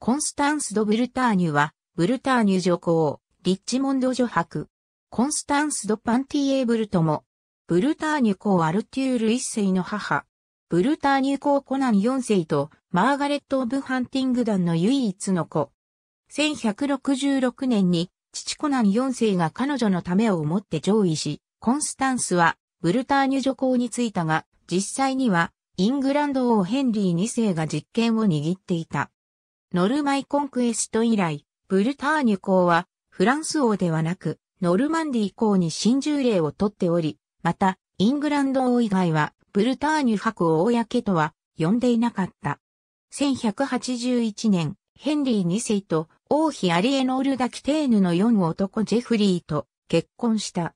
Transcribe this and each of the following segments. コンスタンス・ド・ブルターニュは、ブルターニュ女公、リッチモンド女伯、コンスタンス・ド・パンティエーブル友、ブルターニュ公アルテュール一世の母、ブルターニュ公コナン四世とマーガレット・オブ・ハンティングダンの唯一の子。1166年に父コナン四世が彼女のためを思って譲位し、コンスタンスはブルターニュ女公に就いたが、実際にはイングランド王ヘンリー二世が実権を握っていた。ノルマイコンクエスト以来、ブルターニュ公はフランス王ではなくノルマンディー公に親従令を取っており、またイングランド王以外はブルターニュ伯を公とは呼んでいなかった。1181年、ヘンリー2世と王妃アリエノール・ダキテーヌの4男ジェフリーと結婚した。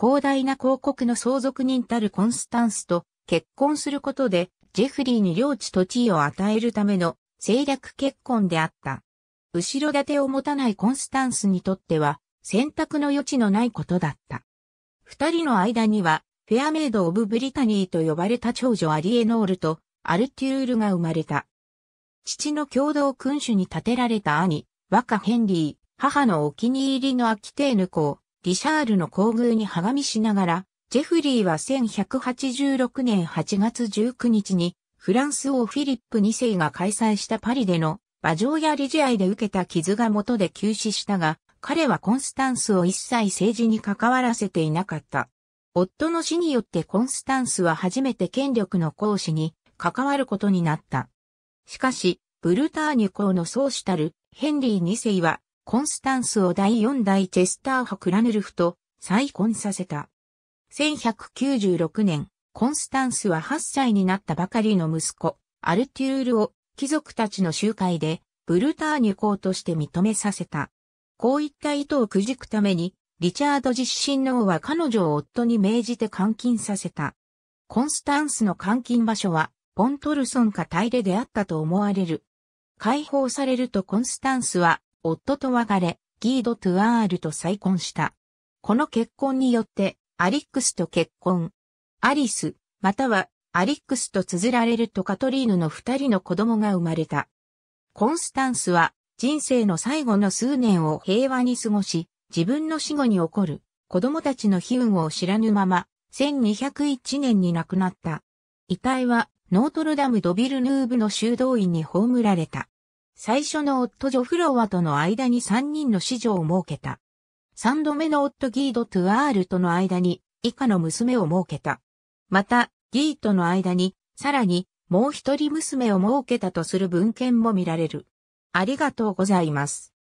広大な公国の相続人たるコンスタンスと結婚することで、ジェフリーに領地と地位を与えるための政略結婚であった。後ろ盾を持たないコンスタンスにとっては選択の余地のないことだった。二人の間にはフェアメイド・オブ・ブリタニーと呼ばれた長女アリエノールとアルテュールが生まれた。父の共同君主に立てられた兄、若ヘンリー、母のお気に入りのアキテーヌ公、リシャールの厚遇にはがみしながら、ジェフリーは1186年8月19日にフランス王フィリップ2世が開催したパリでの馬上や理事愛で受けた傷が元で急死したが、彼はコンスタンスを一切政治に関わらせていなかった。夫の死によってコンスタンスは初めて権力の行使に関わることになった。しかし、ブルターニュ公の宗主たるヘンリー2世はコンスタンスを第4代チェスター伯ラヌルフと再婚させた。1196年、コンスタンスは8歳になったばかりの息子、アルテュールを貴族たちの集会でブルターニュ公として認めさせた。こういった意図をくじくために、リチャード実身の王は彼女を夫に命じて監禁させた。コンスタンスの監禁場所は、ポントルソンかタイレであったと思われる。解放されるとコンスタンスは、夫と別れ、ギード・トゥアールと再婚した。この結婚によって、アリックスと結婚。アリス、またはアリックスと綴られるとカトリーヌの二人の子供が生まれた。コンスタンスは人生の最後の数年を平和に過ごし、自分の死後に起こる子供たちの悲運を知らぬまま、1201年に亡くなった。遺体はノートルダム・ド・ビルヌーブの修道院に葬られた。最初の夫ジョフロワとの間に3人の子女を設けた。3度目の夫ギード・トゥアールとの間に以下の娘を設けた。また、ギーとの間に、さらに、もう一人娘を設けたとする文献も見られる。ありがとうございます。